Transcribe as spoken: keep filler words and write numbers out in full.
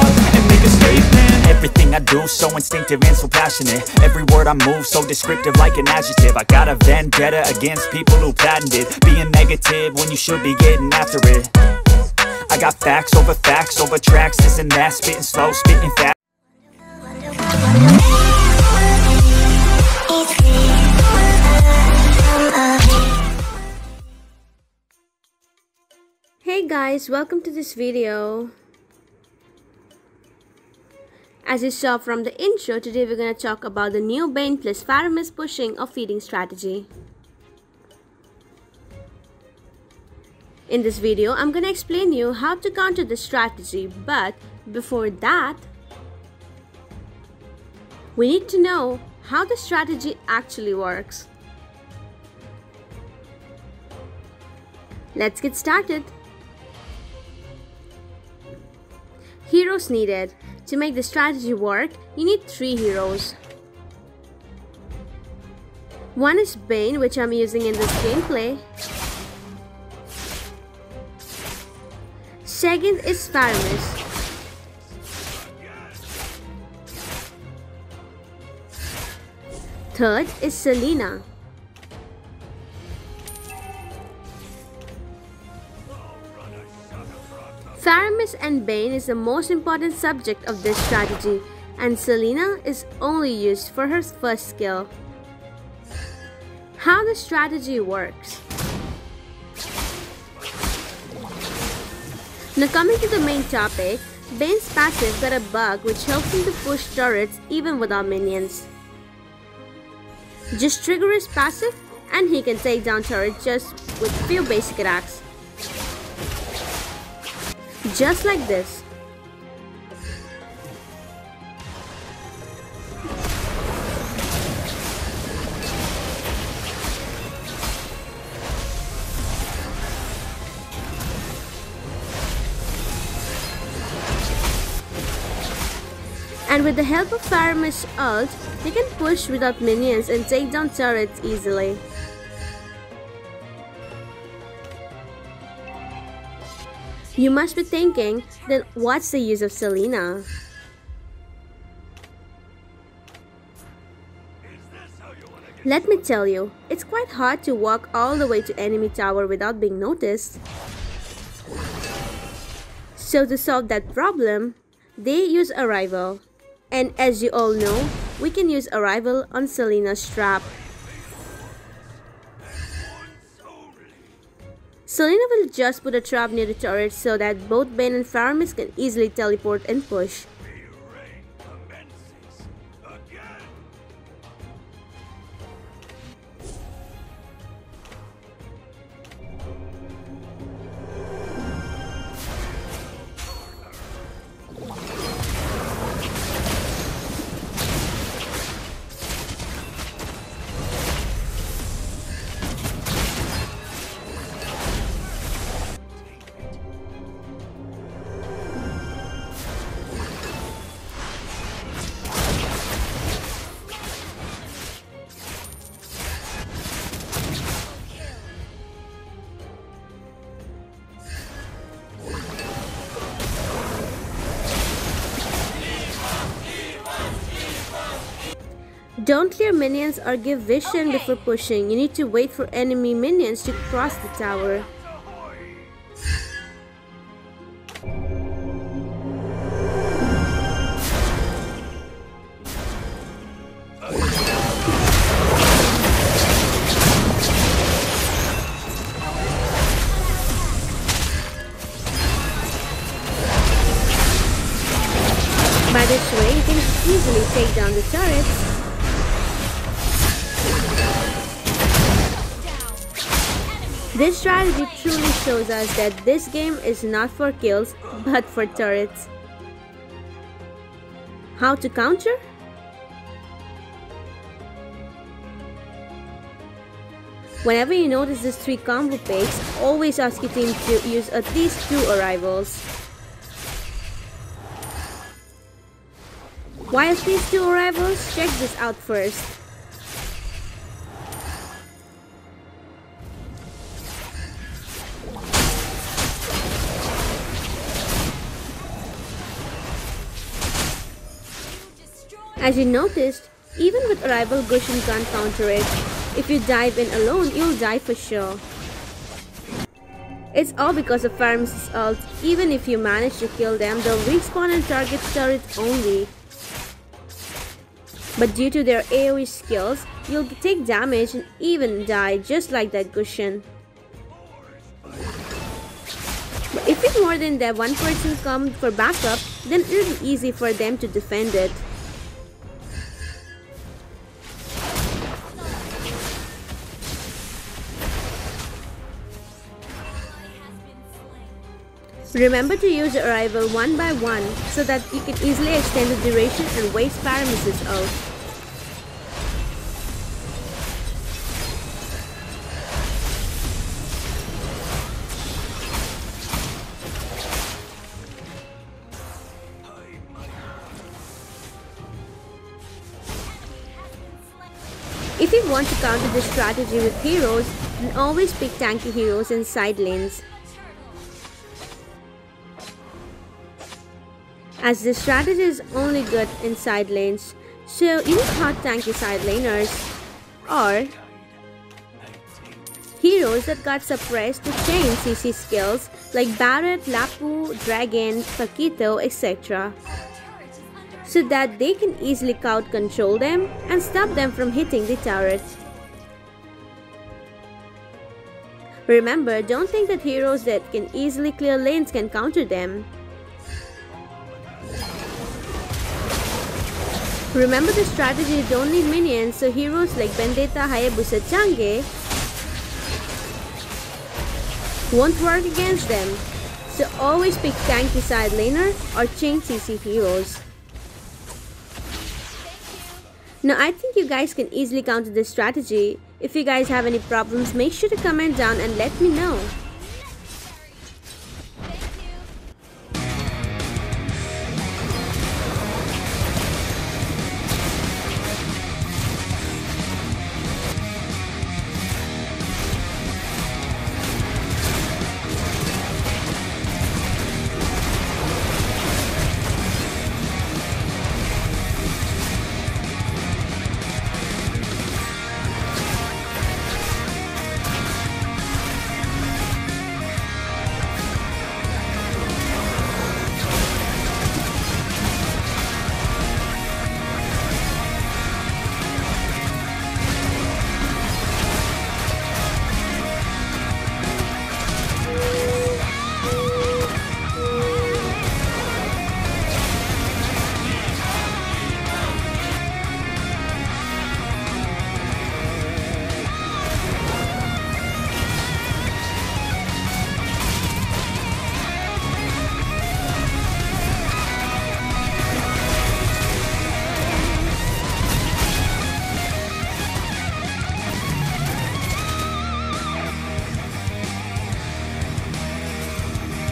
up and make a statement. Everything I do, so instinctive and so passionate. Every word I move, so descriptive like an adjective. I got a vendetta against people who patented being negative when you should be getting after it. I got facts over facts over tracks, this and that. Spitting slow, spitting fast. Hey guys, welcome to this video. As you saw from the intro, today we're going to talk about the new Bane plus Faramis pushing or feeding strategy. In this video, I'm going to explain you how to counter this strategy, but before that, we need to know how the strategy actually works. Let's get started. Heroes needed. To make the strategy work, you need three heroes. One is Bane, which I'm using in this gameplay. Second is Faramis. Third is Selena. Faramis and Bane is the most important subject of this strategy, and Selena is only used for her first skill. How the strategy works. Now coming to the main topic, Bane's passive got a bug which helps him to push turrets even without minions. Just trigger his passive and he can take down turrets just with few basic attacks. Just like this. And with the help of Faramis' ult, you can push without minions and take down turrets easily. You must be thinking, then what's the use of Selena? Let me tell you, it's quite hard to walk all the way to enemy tower without being noticed. So to solve that problem, they use Arrival. And as you all know, we can use Arrival on Selena's trap. Selena will just put a trap near the turret so that both Bane and Faramis can easily teleport and push. Don't clear minions or give vision okay. Before pushing. You need to wait for enemy minions to cross the tower. By this way, you can easily take down the turrets. This strategy truly shows us that this game is not for kills, but for turrets. How to counter? Whenever you notice these three combo picks, always ask your team to use at least two arrivals. Why at least two arrivals? Check this out first. As you noticed, even with Arrival, Gushin can't counter it. If you dive in alone, you'll die for sure. It's all because of Faramis' ult. Even if you manage to kill them, they'll respawn and target turret only. But due to their AoE skills, you'll take damage and even die just like that Gushin. But if it's more than that one person comes for backup, then it'll be easy for them to defend it. Remember to use the Arrival one by one so that you can easily extend the duration and waste Faramis' ult. If you want to counter this strategy with heroes, then always pick tanky heroes in side lanes, as this strategy is only good in side lanes. So use hot tanky side laners or heroes that got suppressed to chain C C skills like Barret, Lapu, Dragon, Paquito, et cetera, so that they can easily crowd control them and stop them from hitting the turret. Remember, don't think that heroes that can easily clear lanes can counter them. Remember the strategy, you don't need minions, so heroes like Bendeta, Hayabusa, Chang'e won't work against them. So always pick tanky side laner or chain C C heroes. Now I think you guys can easily counter this strategy. If you guys have any problems, make sure to comment down and let me know.